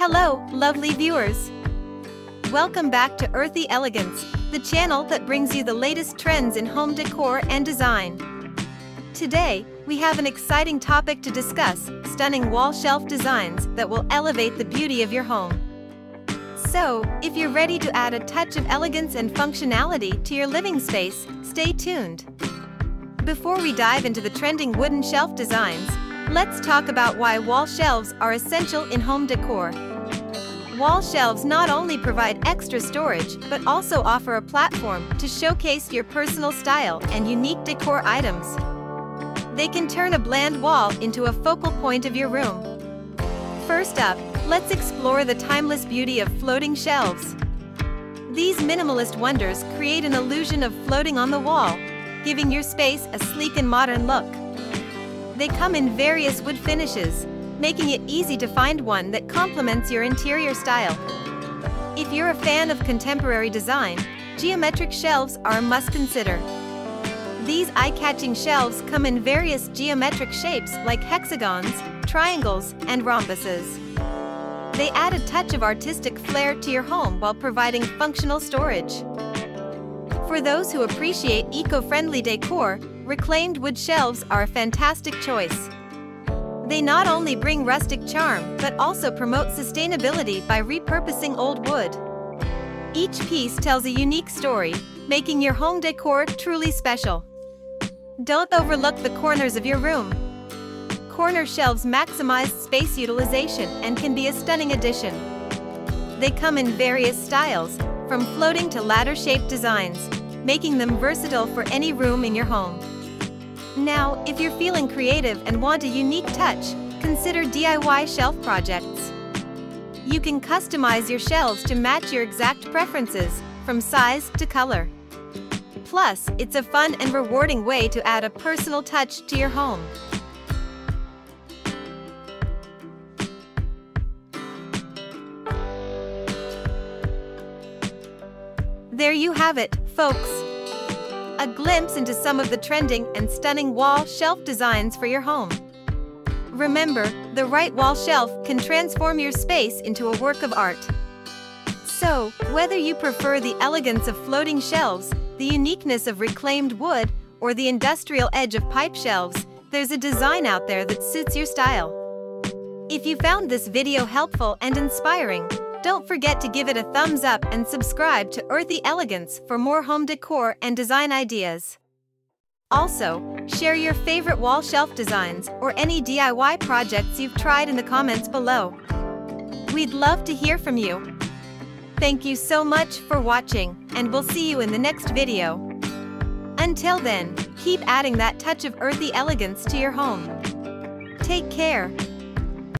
Hello, lovely viewers! Welcome back to Earthy Elegance, the channel that brings you the latest trends in home decor and design. Today, we have an exciting topic to discuss, stunning wall shelf designs that will elevate the beauty of your home. So, if you're ready to add a touch of elegance and functionality to your living space, stay tuned. Before we dive into the trending wooden shelf designs, let's talk about why wall shelves are essential in home decor. Wall shelves not only provide extra storage but also offer a platform to showcase your personal style and unique decor items. They can turn a bland wall into a focal point of your room. First up, let's explore the timeless beauty of floating shelves. These minimalist wonders create an illusion of floating on the wall, giving your space a sleek and modern look. They come in various wood finishes, making it easy to find one that complements your interior style. If you're a fan of contemporary design, geometric shelves are a must consider. These eye-catching shelves come in various geometric shapes like hexagons, triangles, and rhombuses. They add a touch of artistic flair to your home while providing functional storage. For those who appreciate eco-friendly decor, reclaimed wood shelves are a fantastic choice. They not only bring rustic charm, but also promote sustainability by repurposing old wood. Each piece tells a unique story, making your home decor truly special. Don't overlook the corners of your room. Corner shelves maximize space utilization and can be a stunning addition. They come in various styles, from floating to ladder-shaped designs, making them versatile for any room in your home. Now, if you're feeling creative and want a unique touch, consider DIY shelf projects. You can customize your shelves to match your exact preferences, from size to color. Plus, it's a fun and rewarding way to add a personal touch to your home. There you have it, folks. A glimpse into some of the trending and stunning wall shelf designs for your home. Remember, the right wall shelf can transform your space into a work of art. So, whether you prefer the elegance of floating shelves, the uniqueness of reclaimed wood, or the industrial edge of pipe shelves, there's a design out there that suits your style. If you found this video helpful and inspiring, don't forget to give it a thumbs up and subscribe to Earthy Elegance for more home decor and design ideas. Also, share your favorite wall shelf designs or any DIY projects you've tried in the comments below. We'd love to hear from you. Thank you so much for watching, and we'll see you in the next video. Until then, keep adding that touch of earthy elegance to your home. Take care.